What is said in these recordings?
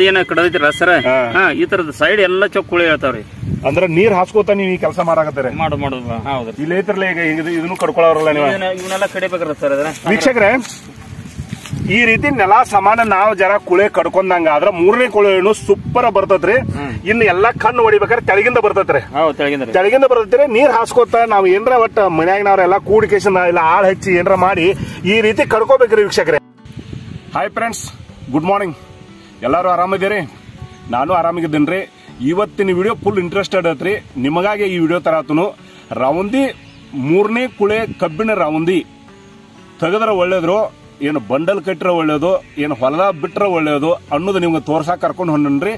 ಇದೇನ ಕಡದೈತಿರ ಸರ್ ಈ ತರದ ಸೈಡ್ ಎಲ್ಲಾ ಚೊಕ್ಕುಳಿ ಹೇಳ್ತಾವ್ರಿ ಅಂದ್ರೆ ನೀರ್ ಹಾಸ್ಕೋತ ನೀವು ಈ ಕೆಲಸ ಮಾಡಾಕತ್ತೀರಿ ಇಲ್ಲಿ ಐತ್ರಲ್ಲ ಈಗ ಇದನ್ನು ಕಡ್ಕೊಳ್ಳೋರಲ್ಲ ನೀವು ಇವನ್ನೆಲ್ಲ ಕಡಿಬೇಕ್ರ ಸರ್ ಅದನ್ನ. ವೀಕ್ಷಕರೇ, ಈ ರೀತಿ ನೆಲ ಸಮಾನ ನಾವು ಜರ ಕುಳೆ ಕಡ್ಕೊಂಡಂಗ ಆದ್ರ ಮೂರನೇ ಕುಳೆನು ಸೂಪರ್ ಬರ್ತದ್ರಿ. ಇನ್ನು ಎಲ್ಲಾ ಕಣ್ಣು ಹೊಡಿಬೇಕಾದ್ರೆ ತೆಳಗಿಂದ ಬರ್ತೈತ್ರಿ, ತೆಳಗಿಂದ ಬರ್ತೈತ್ರಿ. ನೀರ್ ಹಾಸ್ಕೋತ ನಾವ್ ಏನ್ರ ಒಟ್ಟ ಮನ್ಯಾಗಿನವ್ರೆಲ್ಲ ಕೂಡಿಕೇಶನ್ ಇಲ್ಲ ಆಳ್ ಹಚ್ಚಿ ಏನ್ರ ಮಾಡಿ ಈ ರೀತಿ ಕಡ್ಕೋಬೇಕ್ರಿ. ವೀಕ್ಷಕರೇ, ಹಾಯ್ ಫ್ರೆಂಡ್ಸ್, ಗುಡ್ ಮಾರ್ನಿಂಗ್. ಎಲ್ಲರೂ ಆರಾಮಿದ್ದೀರಿ? ನಾನು ಆರಾಮಾಗಿದ್ದೀನಿ ರೀ. ಇವತ್ತಿನ ವಿಡಿಯೋ ಫುಲ್ ಇಂಟ್ರೆಸ್ಟೆಡ್ ಐತ್ರಿ ನಿಮಗಾಗಿ. ಈ ವಿಡಿಯೋ ತರತನು ರೌಂದಿ ಮೂರನೇ ಕುಳೆ ಕಬ್ಬಿನ ರೌಂದಿ ತೆಗೆದ್ರೆ ಒಳ್ಳೇದ್ರು, ಏನು ಬಂಡಲ್ ಕಟ್ಟರೆ ಒಳ್ಳೇದು, ಏನು ಹೊಲದ ಬಿಟ್ಟರೆ ಒಳ್ಳೇದು ಅನ್ನೋದು ನಿಮ್ಗೆ ತೋರ್ಸಕ್ಕೆ ಕರ್ಕೊಂಡು ಹೊಂದನ್ರಿ.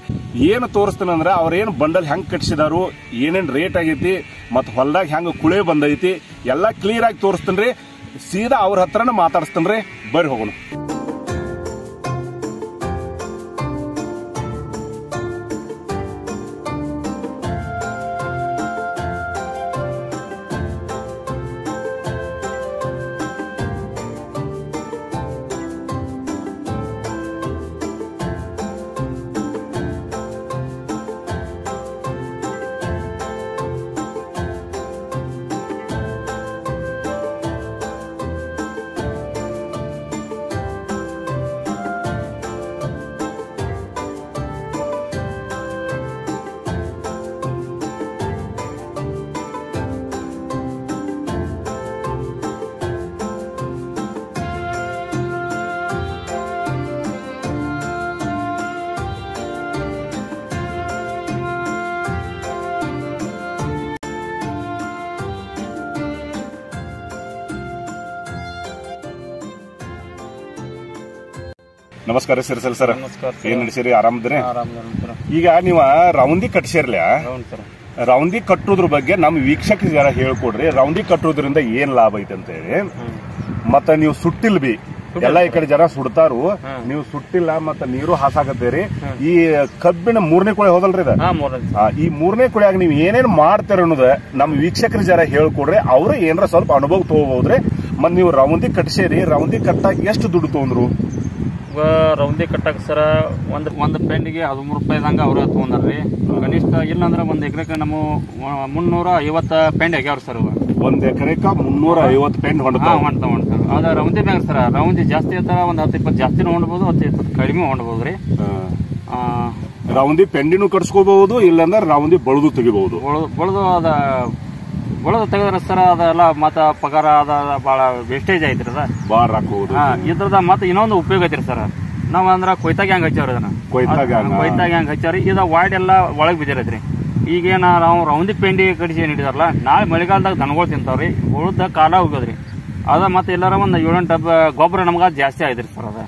ಏನು ತೋರಿಸ್ತೀನಂದ್ರೆ ಅವ್ರೇನು ಬಂಡಲ್ ಹೆಂಗೆ ಕಟ್ಸಿದಾರು, ಏನೇನು ರೇಟ್ ಆಗೈತಿ, ಮತ್ತು ಹೊಲದಾಗ ಹೆಂಗೆ ಕುಳೆ ಬಂದೈತಿ ಎಲ್ಲ ಕ್ಲಿಯರ್ ಆಗಿ ತೋರಿಸ್ತೀನಿ ರೀ. ಸೀದಾ ಅವ್ರ ಹತ್ರನೇ ಮಾತಾಡಿಸ್ತೀನಿ ರೀ, ಬರ್ರಿ ಹೋಗೋಣ. ನಮಸ್ಕಾರ ಸಿರಿಸಲ್ ಸರ್, ಏನ್ ನಡೆಸಿರಿ? ಆರಾಮದ್ರಿ? ಈಗ ನೀವ ರೌಂದಿ ಕಟ್ಸಿರ್ಲ, ರೌಂದಿ ಕಟ್ಟೋದ್ರ ಬಗ್ಗೆ ನಮ್ ವೀಕ್ಷಕರ ಹೇಳ್ಕೊಡ್ರಿ. ರೌಂದಿ ಕಟ್ಟೋದ್ರಿಂದ ಏನ್ ಲಾಭ ಐತೆ ಅಂತ ಹೇಳಿ, ಮತ್ತ ನೀವು ಸುಟ್ಟಿಲ್ ಬಿ ಎಲ್ಲಾ ಈ ಕಡೆ ಜನ ಸುಡ್ತಾರು, ನೀವು ಸುಟ್ಟಿಲ್ಲ ಮತ್ತ ನೀರು ಹಾಸಾಕತ್ತೀರಿ. ಈ ಕಬ್ಬಿನ ಮೂರನೇ ಕುಳೆ ಹೋದಲ್ರಿ, ಈ ಮೂರನೇ ಕುಳಿಯಾಗ ನೀವ್ ಏನೇನ್ ಮಾಡ್ತೀರ ಅನ್ನೋದ ನಮ್ ವೀಕ್ಷಕರ ಜರ ಹೇಳ್ಕೊಡ್ರಿ. ಅವ್ರು ಏನಾರ ಸ್ವಲ್ಪ ಅನುಭವ ತಗೋಬಹುದ್ರಿ. ಮತ್ ನೀವು ರೌಂದಿ ಕಟ್ಸೇರಿ, ರೌಂದಿ ಕಟ್ಟಾಗ ಎಷ್ಟು ದುಡ್ಡು ತಗೊಂಡ್ರು? ರೌಂದಿ ಕಟ್ಟಕ್ ಸರ ಒಂದ್ ಪೆಂಡಿಗೆ 13 ರೂಪಾಯಿದಂಗ ಅವ್ರ ತಗೊಂಡ್ರಿ ಕನಿಷ್ಠ. ಇಲ್ಲಾಂದ್ರೆ ಒಂದ್ ಎಕರೆಕ ನಮ್ಮ 350 ಪೆಂಡ್ ಆಗ್ಯಾವ್ರಿ ಸರ್. ಒಂದ್ ಎಕರೆಕ 350 ಪೆಂಡ್ ಹೊಂಡ್ತಾವ್. ಅದ ರೌಂದಿ ಬ್ಯಾಂಕ್ ಸರ್, ರೌಂದಿ ಜಾಸ್ತಿ ಇರ್ತಾರ, ಒಂದ್ 10-20 ಜಾಸ್ತಿ ಹೊಂಡ್ಬೋದು, 10-20 ಕಡಿಮೆ ಹೊಂಡ್ಬೋದ್ರಿ. ರೌಂದಿ ಪೆಂಡಿನೂ ಕಟ್ಸ್ಕೋಬಹುದು, ಇಲ್ಲಾಂದ್ರೆ ರೌಂದಿ ಬಳದು ತೆಗಿಬಹುದು. ಒಳದ ತೆಗದ್ರ ಸರ್ ಅದೆಲ್ಲ ಮತ್ತ ಪಗಾರ ಅದ ಬಹಳ ವೇಸ್ಟೇಜ್ ಐತ್ರಿ. ಅದ ಬಾಳ ಇದ್ರದ ಮತ್ತ ಇನ್ನೊಂದು ಉಪಯೋಗ ಐತ್ರಿ ಸರ್. ನಾವ್ ಅಂದ್ರ ಕೊಯ್ತಾಗ ಹೆಂಗ್ ಹಚ್ಚವ್ರಿ, ಅದನ್ನ ಕೊಯ್ತಾಗ ಹೆಂಗ್ ಹಚ್ಚವ್ರಿ. ಇದ ವಾರ್ಡ್ ಎಲ್ಲ ಒಳಗ್ ಬಿದ್ದಿರತ್ರಿ. ಈಗೇನ ನಾವು ರೌಂದಿ ಪೆಂಡಿ ಕಡಿಸಿ ನೀಡಿದಾರಲ್ಲ, ನಾಳೆ ಮಳೆಗಾಲದಾಗ ದನಗಳು ತಿಂತಾವ್ರಿ, ಉಳ್ದ ಕಾಲ ಹೋಗೋದ್ರಿ. ಅದ ಮತ್ತ ಎಲ್ಲಾರ ಒಂದ್ 7-8 ಡಬ್ಬ ಗೊಬ್ಬರ ನಮ್ಗ ಜಾಸ್ತಿ ಆಗಿದ್ರಿ ಸರ್. ಅದ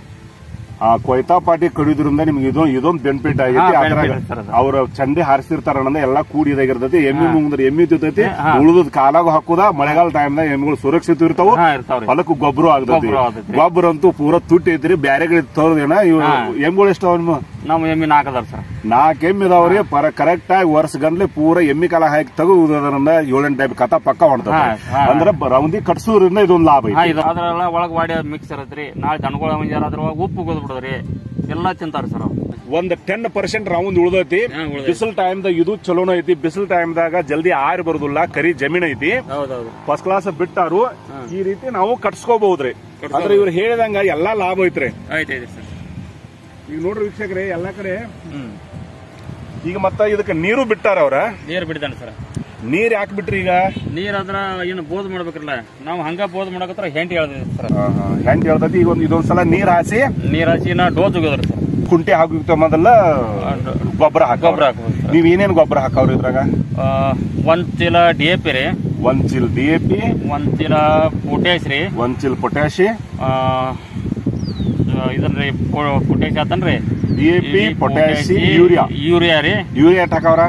ಆ ಕೊಯ್ತಾ ಪಾಟಿ ಕಡಿಯೋದ್ರಿಂದ ನಿಮ್ಗೆ ಇದೊಂದು ಬೆನಿಫಿಟ್ ಆಗಿತ್ತು. ಅವ್ರ ಚಂದೆ ಹಾರಿಸಿರ್ತಾರ ಎಲ್ಲಾ ಕೂಡಿದಾಗಿರ್ತೈತಿ. ಎಮ್ಮಿ ಮುಂದ್ರ ಎಮ್ಮಿ ತಿಂತೈತಿ, ಉಳಿದ ಕಾಲಾಗ ಹಾಕುದ. ಮಳೆಗಾಲ ಟೈಮ್ನಾಗ ಎಮ್ಮಿಗಳು ಸುರಕ್ಷಿತ ಇರ್ತಾವ, ಹೊಲಕ್ಕೂ ಗೊಬ್ಬರ ಆಗ್ತೈತಿ. ಗೊಬ್ಬರ ಅಂತೂ ಪೂರಾ ತುಟ್ಟಿ ಐತ್ರಿ. ಬ್ಯಾರೆಗಳ ತರೋದೇನ ಇವ್ ಎಮ್ಮಿಗಳು ಎಷ್ಟು ಅವ್ ನಮ್ಮ ಎಮ್ಮಿ 4 ಅದಾವ ಸರ್. 4 ಎಮ್ಮಿ ಅದಾವ್ರಿ. ಕರೆಕ್ಟ್ ಆಗಿ ವರ್ಷ ಗಂಟ್ಲೆ ಪೂರ ಎಮ್ಮಿ ಕಾಲ ಹಾಕಿ ತಗೋದ್ರಿಂದ 7-8 ಟೈಪ್ ಕಥಾ ಪಕ್ಕ ಹೊಂಟದ. ಅಂದ್ರೆ ರೌಂದಿ ಕಟ್ಸೋದ್ರಿಂದ ಇದೊಂದು ಲಾಭ ಐತಿ. ಅದ್ರಲ್ಲ ಒಳಗ್ ವಾಡಿ ಮಿಕ್ಸ್ ಇರತ್ರಿ. ನಾಳೆ ದನಗಳ ಯಾರಾದ್ರೂ ಉಪ್ಪು ಬಿಡದ್ರಿ ಎಲ್ಲಾ ತಿಂತಾರ ಸರ್. ಒಂದ್ 10% ರೌಂದ್ ಉಳ್ದೈತಿ. ಬಿಸಿಲ್ ಟೈಮ್ ದಾಗ ಇದು ಚಲೋನ ಐತಿ. ಬಿಸಿಲ್ ಟೈಮ್ ದಾಗ ಜಲ್ದಿ ಆರ್ ಬರುದಿಲ್ಲ, ಕರಿ ಜಮೀನ್ ಐತಿ. ಫಸ್ಟ್ ಕ್ಲಾಸ್ ಬಿಟ್ಟಾರು ಈ ರೀತಿ ನಾವು ಕಟ್ಸ್ಕೋಬಹುದ್ರಿ. ಆದ್ರೆ ಇವ್ರು ಹೇಳಿದಂಗ ಎಲ್ಲಾ ಲಾಭ ಐತ್ರಿ. ಈಗ ನೋಡ್ರಿ ವೀಕ್ಷಕರೇ, ಎಲ್ಲಾ ಕಡೆ ಈಗ ಮತ್ತ ಇದಕ್ಕೆ ನೀರು ಬಿಟ್ಟಾರ. ಅವ್ರ ನೀರ್ ಬಿಡ್ತಾನೆ ಸರ್. ನೀರ್ ಯಾಕೆ ಬಿಟ್ರಿ? ಈಗ ನೀರ್ ಅದ್ರ ಏನು ಬೋದ್ ಮಾಡ್ಬೇಕ್ರಲ್ಲ, ನಾವ್ ಹಂಗ ಬೋದ್ ಮಾಡಕತ್ರ ಹೆಂಟಿ ಹೇಳ್ತೈತಿ ಸರ್. ಹೆಂಟಿ ಹೇಳ್ತೈತಿ. ಈಗ ಇದೊಂದ್ಸಲ ನೀರ್ ಹಾಸಿ ನಾ ಡೋಸ್ ಹೋಗೋದ್ರಿ ಸರ್. ಕುಂಟೆ ಹಾಕುತ್ತ ಮೊದಲ ಗೊಬ್ಬರ ಹಾಕೋದು. ನೀವ್ ಏನೇನ್ ಗೊಬ್ಬರ ಹಾಕವ್ರಿ ಇದ್ರಾಗ? 1 ಚೀಲ DAP ರೀ, 1 ಚೀಲ DAP, 1 ಚೀಲ ಪೊಟ್ಯಾಶ್ ರೀ, 1 ಚೀಲ ಪೊಟ್ಯಾಶ್, ಇದನ್ರಿ ಪೊಟ್ಯಾಶ್ ಆತನ್ರಿ, DAP, ಪೊಟ್ಯಾಶ್, ಯೂರಿಯಾ ರೀ. ಯೂರಿಯಾ ಹಾಕವ್ರ?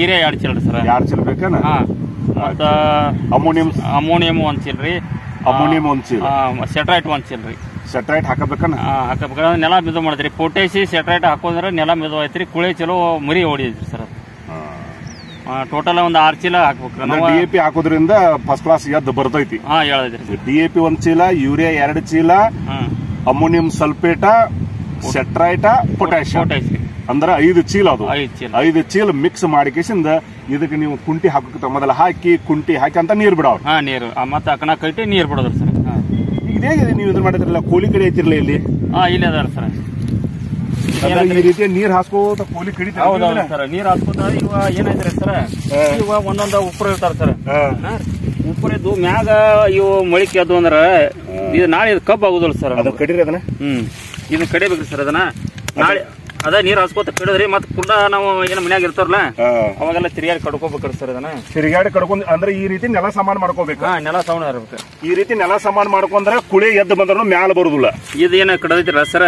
ಯೂರಿಯಾ 2 ಚೀಲ ಸರ್. 2 ಚೀಲ ಬೇಕನ. ಮತ್ತ ಅಮೋನಿಯಂ 1 ಚೀಲ ರೀ. ಅಮೋನಿಯಂ 1 ಚೀಲ. ಸೆಟ್ರೈಟ್ 1 ಚೀಲ ರೀ. ಸೆಟ್ರೈಟ್ ಹಾಕಬೇಕನ? ಹಾಕಬೇಕ. ನೆಲ ಮೆದು ಮಾಡಿದ್ರಿ. ಪೊಟ್ಯಾಶಿ ಸೆಟ್ರೈಟ್ ಹಾಕೋದ್ರ ನೆಲ ಮೆದು ಐತ್ರಿ. ಕುಳೆ ಚಲೋ ಮರಿ ಹೊಡಿದ್ರಿ ಸರ್. ಟೋಟಲ್ ಒಂದ್ 6 ಚೀಲ ಹಾಕ್ಬೇಕು. DAP ಹಾಕೋದ್ರಿಂದ ಫಸ್ಟ್ ಕ್ಲಾಸ್ ಎದ್ದು ಬರ್ತೈತಿ. DAP 1 ಚೀಲ, ಯೂರಿಯಾ 2 ಚೀಲ, ಅಮೋನಿಯಂ ಸಲ್ಫೇಟ, ಸೆಟ್ರೈಟ, ಪೊಟ್ಯಾಶ್. अंदर ऐद चील अब चील मिक्स ನೀವು ಕುಂಟಿ ಹಾಕಕ್ಕೆ ಮೊದಲ ಕುಂಟಿ ಹಾಕಿ ಅಂತ ನೀರು ಬಿಡೋರು ಹಾ ನೀರು ಮತ್ತೆ ಅಕನ ಕೈಟೆ ನೀರು ಬಿಡೋದು ಸರ್ ಹಾ ಈಗ ಹೇಗಿದೆ ನೀವು ಇದನ್ನ ಮಾಡ್ತಿರಲ್ಲ ಕೋಲಿ ಕಡೆ ಐತಿರಲ್ಲ ಇಲ್ಲಿ ಹಾ ಇಲ್ಲ ಅದರ ಸರ್ ಈ ರೀತಿ ನೀರು ಹಾಸ್ಕೋತ ಕೋಲಿ ಕಡೆ ಹೌದು ಸರ್ ನೀರು ಹಾಸ್ಕೋತ ಇವ ಏನಾಯ್ತರೆ ಸರ್ ಇವ ಒಂದೊಂದು ಉಪ್ಪರ ಇರ್ತಾರೆ ಸರ್ ಹಾ ಉಪ್ಪರದು ಮ್ಯಾಗ ಇವ ಮೊಳಕೆ ಅದು ಅಂದ್ರೆ ಇದು ನಾಳೆ ಇದು ಕಬ್ಬ ಆಗೋದಿಲ್ಲ ಸರ್ ಅದು ಕಡಿರಿ ಅದನ್ನ ಇದು ಕಡಿಬೇಕು ಸರ್ ಅದನ್ನ ನಾಳೆ ಅದ ನೀರ್ ಹಾಸ್ಕೋತ ಕಡಿದ್ರಿ ಮತ್ ಕೂಡ ನಾವು ಏನ ಮನ್ಯಾಗ ಇರ್ತಾರಲ್ಲ ಅವಾಗೆಲ್ಲ ತಿರುಗಾಡಿ ಕಡ್ಕೋಬೇಕು ಸರ್ ಅದನ್ನ ತಿರುಗಾಡಿ ಕಡ್ಕೊಂಡ್ ಅಂದ್ರೆ ಈ ರೀತಿ ನೆಲ ಸಮಾನ ಮಾಡ್ಕೋಬೇಕು ನೆಲ ಸಮಾನ ಇರ್ಬೇಕು ಈ ರೀತಿ ನೆಲ ಸಮಾನ ಮಾಡ್ಕೊಂಡ್ರೆ ಕುಳಿ ಎದ್ದು ಬಂದ್ರು ಮ್ಯಾಲ ಬರುದಿಲ್ಲ ಇದೇನ ಕಡದೈತಿರಲ್ಲ ಸರ್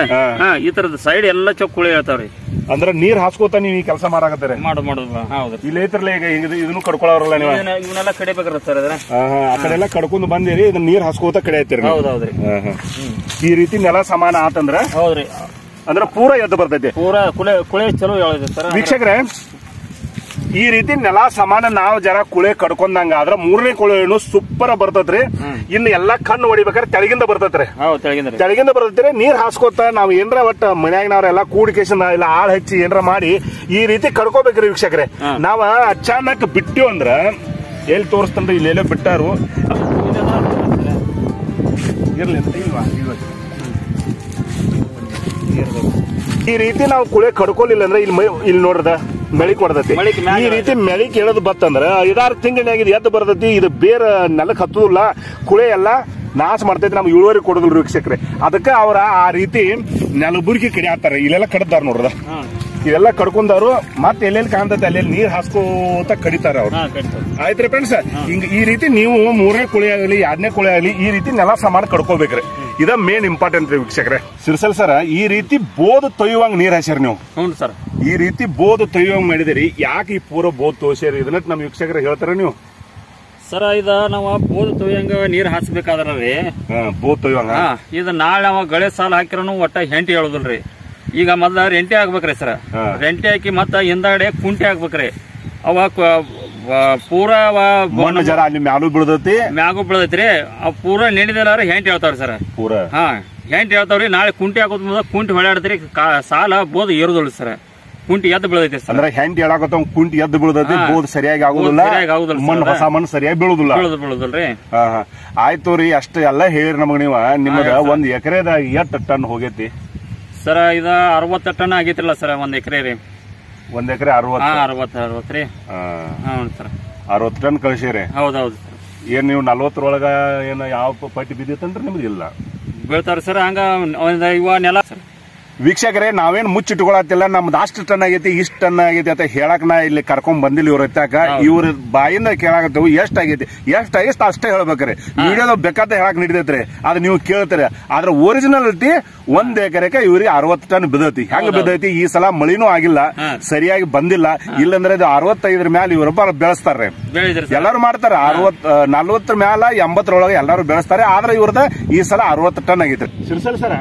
ಈ ತರದ ಸೈಡ್ ಎಲ್ಲ ಚೊಕ್ ಕುಳಿ ಹೇಳ್ತಾವ್ರಿ ಅಂದ್ರೆ ನೀರ್ ಹಾಸ್ಕೋತ ನೀವು ಈ ಕೆಲಸ ಮಾಡಾಕತ್ತೀರಿ ಮಾಡೋದು ಹೌದು ಇಲ್ಲಿ ಐತ್ರಲ್ಲ ಈಗ ಇದನ್ನು ಕಡ್ಕೊಳ್ಳೋರಲ್ಲ ನೀವು ಇವನ್ನೆಲ್ಲ ಕಡಿಬೇಕ್ರ ಸರ್ ಅದನ್ನ ಆ ಕಡೆ ಎಲ್ಲ ಕಡ್ಕೊಂಡು ಬಂದಿರಿ ಇದನ್ನ ನೀರ್ ಹಾಸ್ಕೋತ ಕಡೆ ಐತಿರಿ ಹೌದೌದ್ರಿ ಈ ರೀತಿ ನೆಲ ಸಮಾನ ಆತಂದ್ರ ಹೌದ್ರಿ ಅಂದ್ರ ಪೂರ ಎದ್ದು ಬರ್ತೈತಿ ಪೂರ ಕುಳೆ ಚಲೋ ಹೇಳಿದೆ ಸರ್ ವೀಕ್ಷಕರೇ ಈ ರೀತಿ ನೆಲ ಸಮಾನ ನಾವು ಜರ ಕುಳೆ ಕಡ್ಕೊಂಡಂಗ ಆದ್ರ ಮೂರನೇ ಕುಳೆನು ಸೂಪರ್ ಬರ್ತದ್ರಿ ಇನ್ನು ಎಲ್ಲಾ ಕಣ್ಣು ಹೊಡಿಬೇಕಾದ್ರೆ ತೆಳಗಿಂದ ಬರ್ತೈತ್ರಿ ತೆಳಗಿಂದ ಬರ್ತೈತ್ರಿ ನೀರ್ ಹಾಸ್ಕೋತ ನಾವ್ ಏನ್ರ ಒಟ್ಟ ಮನ್ಯಾಗನವ್ರೆಲ್ಲ ಕೂಡಿಕೇಶನ್ ಇಲ್ಲ ಆಳ್ ಹಚ್ಚಿ ಏನ್ರ ಮಾಡಿ ಈ ರೀತಿ ಕಡ್ಕೋಬೇಕ್ರಿ ವೀಕ್ಷಕರೇ ನಾವ್ ಅಚಾನಕ್ ಬಿಟ್ಟಿವ್ ಅಂದ್ರ ಎಲ್ಲಿ ತೋರಿಸ್ತಂದ್ರೆ ಇಲ್ಲೆಲ್ಲ ಬಿಟ್ಟಾರು ಇರ್ಲಿ ಇಲ್ವಾ ಈ ರೀತಿ ನಾವು ಕುಳೆ ಕಡ್ಕೊಲಿಲ್ಲ ಅಂದ್ರೆ ಇಲ್ಲಿ ನೋಡ್ರದ ಮೆಳಿಕ್ ಹೊಡದತಿ ಈ ರೀತಿ ಮೆಳಿಕ್ ಹೇಳೋದು ಬತ್ತಂದ್ರ 5 ತಿಂಗಳಿನಾಗ ಎದ್ದು ಬರ್ತೈತಿ ಇದು ಬೇರ ನೆಲಕ್ ಹತ್ತುದಿಲ್ಲ ಕುಳೆ ಎಲ್ಲ ನಾಶ ಮಾಡ್ತೈತಿ ನಮ್ಗೆ ಇಳುವರಿ ಕೊಡೋದಿಲ್ಲ ವೀಕ್ಷಕರೇ ಅದಕ್ಕೆ ಅವ್ರ ಆ ರೀತಿ ನೆಲಬುರ್ಗಿ ಕಡೆ ಹಾಕ್ತಾರೆ ಇಲ್ಲೆಲ್ಲ ಕಡದಾರ ನೋಡ್ರದ ಇವೆಲ್ಲ ಕಡ್ಕೊಂಡವ್ರು ಮತ್ತೆ ಎಲ್ಲೆಲ್ಲಿ ಕಾಣ್ತೈತೆ ಅಲ್ಲೆಲ್ಲಿ ನೀರ್ ಹಾಸ್ಕೋತ ಕಡಿತಾರ ಅವ್ರು ಆಯ್ತ್ರಿ ಫ್ರೆಂಡ್ಸ್ ಹಿಂಗ ಈ ರೀತಿ ನೀವು 3ನೇ ಕುಳಿ ಆಗಲಿ 2ನೇ ಕುಳಿ ಆಗಲಿ ಈ ರೀತಿ ನೆಲ ಸಮಾನ ಕಡ್ಕೋಬೇಕ್ರಿ ಇದ ಮೇನ್ ಇಂಪಾರ್ಟೆಂಟ್ ರೀ ವೀಕ್ಷಕರೇ ಸಿರ್ಸಲ್ ಸರ್ ಈ ರೀತಿ ಬೋದ್ ತೊಯ್ಯುವಂಗ್ ನೀರ್ ಹಾಸ್ಯಾರ ನೀವು ಹ್ಞೂ ಸರ್ ಈ ರೀತಿ ಬೋದ್ ತೊಯ್ಯುವಂಗ್ ಮಾಡಿದಿರಿ ಯಾಕೆ ಈ ಪೂರ ಬೋದ್ ತೋರ್ಸ್ಯಾರಿ ಇದನ್ನ ನಮ್ ವೀಕ್ಷಕರೇ ಹೇಳ್ತಾರ ನೀವು ಸರ ಇದ ನಾವ್ ಬೋದ್ ತೊಯ್ಯಂಗ ನೀರ್ ಹಾಸ್ಬೇಕಾದ್ರಿ ಬೋದ್ ತೊಯ್ಯುವಂಗ ಇದು ನಾಳೆ ನಾವ್ ಗಳೆ ಸಾಲ ಹಾಕಿರೋನು ಒಟ್ಟ ಹೆಂಟಿ ಹೇಳುದಿಲ್ರಿ ಈಗ ಮೊದ್ಲ ರೆಂಟೆ ಹಾಕ್ಬೇಕ್ರಿ ಸರ್ ರೆಂಟೆ ಹಾಕಿ ಮತ್ತ ಹಿಂದಾಗಡೆ ಕುಂಟಿ ಹಾಕ್ಬೇಕ್ರಿ ಅವ ಪೂರ ಮಣ್ಣು ಜರ ಅಲ್ಲಿ ಮ್ಯಾಲೂ ಬಿಡದೈತಿ ಮ್ಯಾಗೂ ಬಿಡದೈತ್ರಿ ಅವ್ ಪೂರ ನೆನೆದಿಲ್ಲಾರ ಹೆಂಟ್ ಹೇಳ್ತಾವ್ರಿ ಸರ್ ಪೂರ ಹಾ ಹೆಂಟ್ ಹೇಳ್ತಾವ್ರಿ ನಾಳೆ ಕುಂಟಿ ಹಾಕೋದ್ ಮುಂದ ಕುಂಟಿ ಹೊಳಾಡ್ತ್ರಿ ಸಾಲ ಬೋದ್ ಏರುದಿಲ್ಲ ಸರ್ ಕುಂಟಿ ಎದ್ದು ಬೀಳದೈತಿ ಅಂದ್ರೆ ಹೆಂಟ್ ಹೇಳಾಕತ್ತ ಕುಂಟಿ ಎದ್ದು ಬೀಳದೈತಿ ಬೋದ್ ಸರಿಯಾಗಿ ಆಗುದಿಲ್ಲ ಮಣ್ಣು ಹೊಸ ಮಣ್ಣು ಸರಿಯಾಗಿ ಬೀಳುದಿಲ್ಲ ಆಯ್ತು ರೀ ಅಷ್ಟು ಎಲ್ಲ ಹೇಳಿರಿ ನಮಗ್ ನೀವ ನಿಮಗ 1 ಎಕರೆದಾಗ ಎಷ್ಟು ಟನ್ ಹೋಗೈತಿ ಸರ್ ಇದ 60 ಟನ್ ಆಗೈತಿಲ್ಲ ಸರ್ 1 ಎಕರೆ ರೀ 1 ಎಕರೆ 60 ರೀ ಹೌದು ಸರ್ 60 ಟನ್ ಕಳ್ಸಿರಿ ಹೌದೌದು ಏನ್ ನೀವು 40ರೊಳಗ ಏನ ಯಾವ ಪಟ್ಟಿ ಬಿದ್ದಿತ್ತಂದ್ರೆ ನಿಮ್ದು ಇಲ್ಲ ಬೀಳ್ತಾರ ಸರ್ ಹಂಗ ಇವ ನೆಲ ಸರ್ ವೀಕ್ಷಕರೇ ನಾವೇನ್ ಮುಚ್ಚಿಟ್ಕೊಳತ್ತಿಲ್ಲ ನಮ್ದು ಅಷ್ಟು ಟನ್ ಆಗೈತಿ ಇಷ್ಟು ಟನ್ ಆಗೈತಿ ಅಂತ ಹೇಳಕ್ ನಾ ಇಲ್ಲಿ ಕರ್ಕೊಂಡ್ ಬಂದಿಲ್ಲ ಇವ್ರ ಹತ್ತಾಕ ಇವ್ರ ಬಾಯಿಂದ ಕೇಳಾಕತ್ತವು ಎಷ್ಟಾಗೈತಿ ಎಷ್ಟಾಗಿತ್ತು ಅಷ್ಟೇ ಹೇಳ್ಬೇಕ್ರಿ ವಿಡಿಯೋದ ಬೇಕಾದ ಹೇಳಕ್ ನಡಿತೈತ್ರಿ ಅದ್ ನೀವು ಕೇಳ್ತಾರೆ ಆದ್ರ ಒರಿಜಿನಾಲಿಟಿ 1 ಎಕರೆಕ ಇವ್ರಿಗೆ 60 ಟನ್ ಬಿದ್ದೈತಿ ಹೆಂಗ್ ಬಿದ್ದೈತಿ ಈ ಸಲ ಮಳಿನೂ ಆಗಿಲ್ಲ ಸರಿಯಾಗಿ ಬಂದಿಲ್ಲ ಇಲ್ಲಂದ್ರೆ ಇದು 65 ಮ್ಯಾಲ ಇವ್ರೊಬ್ಬ ಬೆಳೆಸ್ತಾರ್ರಿ ಎಲ್ಲಾರು ಮಾಡ್ತಾರ 40 ಮ್ಯಾಲ 80ರೊಳಗ ಎಲ್ಲಾರು ಬೆಳೆಸ್ತಾರೆ ಆದ್ರ ಇವ್ರದ ಈ ಸಲ 60 ಟನ್ ಆಗೈತ್ರಿ ಸಿರ್ಸಲ್ ಸರ್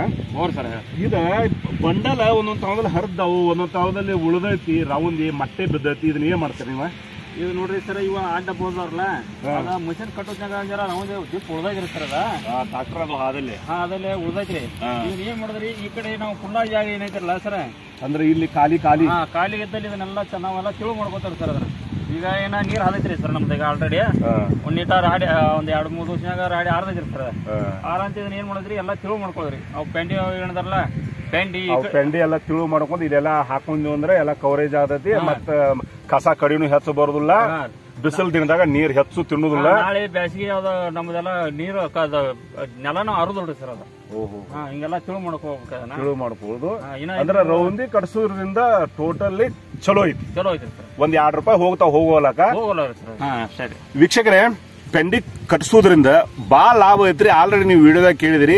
ಇದ ಬಂಡಲ ಒಂದೊಂದ್ ತಾವದಲ್ಲಿ ಹರಿದವು ಒಂದೊಂದ್ ತಾವದಲ್ಲಿ ಉಳಿದೈತಿ ರೌಂದಿ ಮತ್ತೆ ಬಿದ್ದೈತಿ ಇದನ್ನ ಏನ್ ಮಾಡ್ತಾರೆ ನೀವ ಇದು ನೋಡ್ರಿ ಸರ್ ಇವ ಅಡ್ಡ ಬೋದವ್ರಲ್ಲ ಮಿಷನ್ ಕಟ್ಟೋದಾಗ ರೌಂದಿ ಜಿಪ್ ಉಳ್ದಾಗಿರಿ ಸರ್ ಅದ ಟ್ರಾಕ್ಟರ್ ಅದು ಹಾದಲ್ಲಿ ಹಾ ಅದಲ್ಲೇ ಉಳ್ದೈತ್ರಿ ಇವ್ನ ಏನ್ ಮಾಡಿದ್ರಿ ಈ ಕಡೆ ನಾವು ಪುಣ್ಣ ಜಾಗ ಏನೈತಿರಲ್ಲ ಸರ್ ಅಂದ್ರೆ ಇಲ್ಲಿ ಖಾಲಿ ಇದ್ದಲ್ಲಿ ಇದನ್ನೆಲ್ಲ ಚೆನ್ನಾವೆಲ್ಲ ತಿಳು ಮಾಡ್ಕೋತಾರ ಸರ್ ಅದ್ರ ಈಗ ಏನ ನೀರ್ ಹಾದೈತ್ರಿ ಸರ್ ನಮ್ದು ಈಗ ಆಲ್ರೆಡಿ ಒಂದ್ ನೀಟಾರ ಹಾಡಿ ಒಂದ್ 2-3 ವರ್ಷನಾಗ ಹಾಡಿ ಹಾರದೈತ್ರಿ ಸರ್ ಹಾರಂತ ಇದನ್ನ ಏನ್ ಮಾಡಿದ್ರಿ ಎಲ್ಲಾ ತಿಳು ಮಾಡ್ಕೊಳ್ರಿ ಅವ್ ಪೆಂಡಿ ಏನದಾರಲ್ಲ ಪೆಂಡಿ ಎಲ್ಲ ತಿಳು ಮಾಡ್ಕೊಂಡು ಇದೆಲ್ಲ ಹಾಕೊಂಡ್ವಿ ಅಂದ್ರೆ ಎಲ್ಲ ಕವರೇಜ್ ಆಗತೈತಿ ಮತ್ತ ಕಸ ಕಡಿನೂ ಹೆಚ್ಚು ಬರೋದಿಲ್ಲ ಬಿಸಿಲು ದಿನದಾಗ ನೀರ್ ಹೆಚ್ಚು ತಿನ್ನೋದಿಲ್ಲ ನಾಳೆ ಬೇಸಿಗೆ ಅದ ನಮ್ದೆಲ್ಲ ನೀರು ನೆಲನೂ ಅರದಲ್ರಿ ಸರ್ ಅದ ಹಿಂಗೆಲ್ಲ ತಿಳು ಮಾಡ್ಕೊಳ್ಳೋದು ಅಂದ್ರೆ ರೌಂದಿ ಕಟ್ಸೋದ್ರಿಂದ ಟೋಟಲಿ ಚಲೋ ಐತಿ ಒಂದ್ 2 ರೂಪಾಯಿ ಹೋಗ್ತಾ ಹೋಗೋಲಕ್ಕ ವೀಕ್ಷಕರೇ ಪೆಂಡಿ ಕಟ್ಸೋದ್ರಿಂದ ಭಾಳ ಲಾಭ ಐತ್ರಿ ಆಲ್ರೆಡಿ ನೀವು ವಿಡಿಯೋದಾಗ ಕೇಳಿದ್ರಿ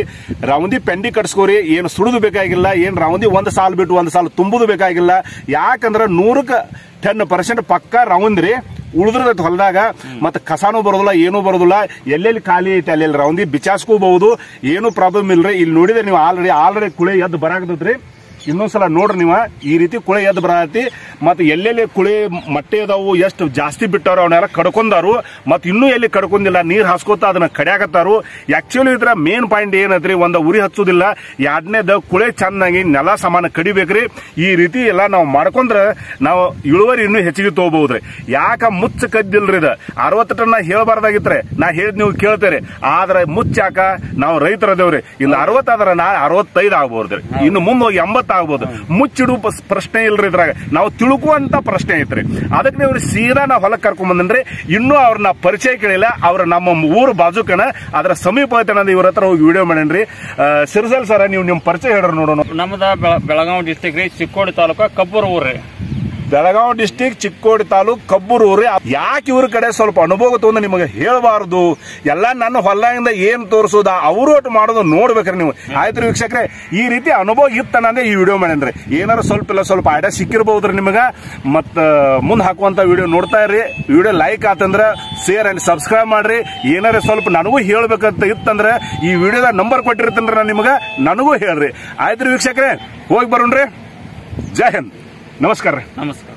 ರೌಂದಿ ಪೆಂಡಿ ಕಟ್ಸ್ಕೋರಿ ಏನು ಸುಡುದು ಬೇಕಾಗಿಲ್ಲ ಏನು ರೌಂದಿ ಒಂದು ಸಾಲು ಬಿಟ್ಟು ಒಂದು ಸಾಲು ತುಂಬುದು ಬೇಕಾಗಿಲ್ಲ ಯಾಕಂದ್ರೆ 100% ಪಕ್ಕ ರೌಂದ್ರಿ ಉಳಿದ್ರದ ಹೊಲದಾಗ ಮತ್ತೆ ಕಸಾನು ಬರೋದಿಲ್ಲ ಏನೂ ಬರೋದಿಲ್ಲ ಎಲ್ಲೆಲ್ಲಿ ಖಾಲಿ ಐತೆ ಅಲ್ಲೆಲ್ಲಿ ರೌಂದಿ ಬಿಚಾಸ್ಕೋಬಹುದು ಏನು ಪ್ರಾಬ್ಲಮ್ ಇಲ್ರಿ ಇಲ್ಲಿ ನೋಡಿದ್ರೆ ನೀವು ಆಲ್ರೆಡಿ ಕುಳೆ ಎದ್ದು ಬರಾಕತೈತ್ರಿ ಇನ್ನೊಂದ್ಸಲ ನೋಡ್ರಿ ನೀವ ಈ ರೀತಿ ಕುಳೆ ಎದ್ದು ಬರತಿ ಮತ್ ಎಲ್ಲೆಲ್ಲಿ ಕುಳಿ ಮಟ್ಟೆ ಅದಾವು ಎಷ್ಟು ಜಾಸ್ತಿ ಬಿಟ್ಟಾರ ಅವನ್ನೆಲ್ಲ ಕಡ್ಕೊಂಡಾರು ಮತ್ ಇನ್ನೂ ಎಲ್ಲಿ ಕಡ್ಕೊಂಡಿಲ್ಲ ನೀರ್ ಹಾಸ್ಕೋತ ಅದನ್ನ ಕಡ್ಯಾಕತ್ತಾರು. ಆಕ್ಚುಲಿ ಇದ್ರ ಮೇನ್ ಪಾಯಿಂಟ್ ಏನಂತ್ರಿ ಒಂದ್ ಉರಿ ಹಚ್ಚುದಿಲ್ಲ, ಎರಡನೇದ ಕುಳೆ ಚೆನ್ನಾಗಿ ನೆಲ ಸಮಾನ ಕಡಿಬೇಕ್ರಿ. ಈ ರೀತಿ ಎಲ್ಲ ನಾವು ಮಾಡ್ಕೊಂಡ್ರೆ ನಾವು ಇಳುವರಿ ಇನ್ನೂ ಹೆಚ್ಚಿಗೆ ತಗೋಬಹುದ್ರಿ. ಯಾಕ ಮುಚ್ಚ ಕದ್ದಿಲ್ರಿ, ಇದು 60 ಟನ್ ಹೇಳ್ಬಾರ್ದಾಗಿತ್ರಿ, ನಾ ಹೇಳಿದ್ ನೀವು ಕೇಳ್ತೇರಿ, ಆದ್ರೆ ಮುಚ್ಚಾಕ ನಾವು ರೈತರದೇವ್ರಿ. ಇಲ್ಲ 60 ಆದ್ರೆ ನಾ 65 ಆಗ್ಬೋದ್ರಿ, ಇನ್ನು ಮುಂದೋಗಿ 80 ಆಗ್ಬೋದು. ಮುಚ್ಚಿಡು ಪ್ರಶ್ನೆ ಇಲ್ರಿ, ಇದ್ರಾಗ ನಾವು ತಿಳ್ಕುವಂತ ಪ್ರಶ್ನೆ ಐತ್ರಿ. ಅದಕ್ಕೆ ನೀವು ಸೀದಾ ನಾವು ಹೊಲಕ್ಕೆ ಕರ್ಕೊಂಡ್ ಬಂದ್ರಿ. ಇನ್ನೂ ಅವ್ರನ್ನ ಪರಿಚಯ ಕೇಳಿಲ್ಲ, ಅವ್ರ ನಮ್ಮ ಊರು ಬಾಜುಕನ ಅದ್ರ ಸಮೀಪ ಐತನ ಇವ್ರ ಹತ್ರ ಹೋಗಿ ವಿಡಿಯೋ ಮಾಡೇನ್ರಿ. ಸಿರ್ಸಲ್ ಸರ, ನೀವು ನಿಮ್ ಪರಿಚಯ ಹೇಳ್ರಿ ನೋಡೋಣ. ನಮ್ದ ಬೆಳಗಾವಿ ಡಿಸ್ಟಿಕ್ ರೀ, ಚಿಕ್ಕೋಡಿ ತಾಲೂಕು, ಕಬ್ಬೂರು ಊರ್ರಿ. ಬೆಳಗಾವಿ ಡಿಸ್ಟಿಕ್, ಚಿಕ್ಕೋಡಿ ತಾಲೂಕ್, ಕಬ್ಬೂರು. ಯಾಕೆ ಇವ್ರ ಕಡೆ ಸ್ವಲ್ಪ ಅನುಭವ ತಗೊಂಡು ನಿಮಗೆ ಹೇಳಬಾರದು, ಎಲ್ಲ ನನ್ನ ಹೊಲದಿಂದ ಏನ್ ತೋರಿಸೋದ ಅವರು ಒಟ್ಟು ಮಾಡೋದು ನೋಡ್ಬೇಕ್ರಿ ನೀವು. ಆಯ್ತು ವೀಕ್ಷಕ್ರೆ, ಈ ರೀತಿ ಅನುಭವ ಇತ್ತನಂದ್ರೆ ಈ ವಿಡಿಯೋ ಮಾಡೇನ್ರಿ. ಏನಾರು ಸ್ವಲ್ಪ ಇಲ್ಲ ಸ್ವಲ್ಪ ಐಡಿಯಾ ಸಿಕ್ಕಿರ್ಬಹುದ್ರಿ ನಿಮಗ. ಮತ್ತ ಮುಂದ್ ಹಾಕುವಂತ ವಿಡಿಯೋ ನೋಡ್ತಾ ಇರ್ರಿ. ವಿಡಿಯೋ ಲೈಕ್ ಆತಂದ್ರ ಶೇರ್ ಅಂಡ್ ಸಬ್ಸ್ಕ್ರೈಬ್ ಮಾಡ್ರಿ. ಏನಾರ ಸ್ವಲ್ಪ ನನಗೂ ಹೇಳ್ಬೇಕಂತ ಇತ್ತಂದ್ರೆ ಈ ವಿಡಿಯೋದ ನಂಬರ್ ಕೊಟ್ಟಿರ್ತೇನ್ರಿ ನಾನು ನಿಮಗ, ನನಗೂ ಹೇಳ್ರಿ. ಆಯ್ತು ವೀಕ್ಷಕ್ರೆ, ಹೋಗಿ ಬರೋಣ್ರಿ. ಜೈ ಹಿಂದ್. ನಮಸ್ಕಾರ.